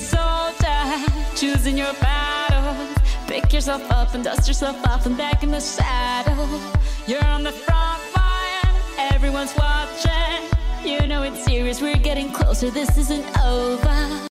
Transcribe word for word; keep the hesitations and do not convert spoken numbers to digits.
soldier, choosing your battles. Pick yourself up and dust yourself off and back in the saddle. You're on the front line, everyone's watching. You know it's serious, we're getting closer, this isn't over.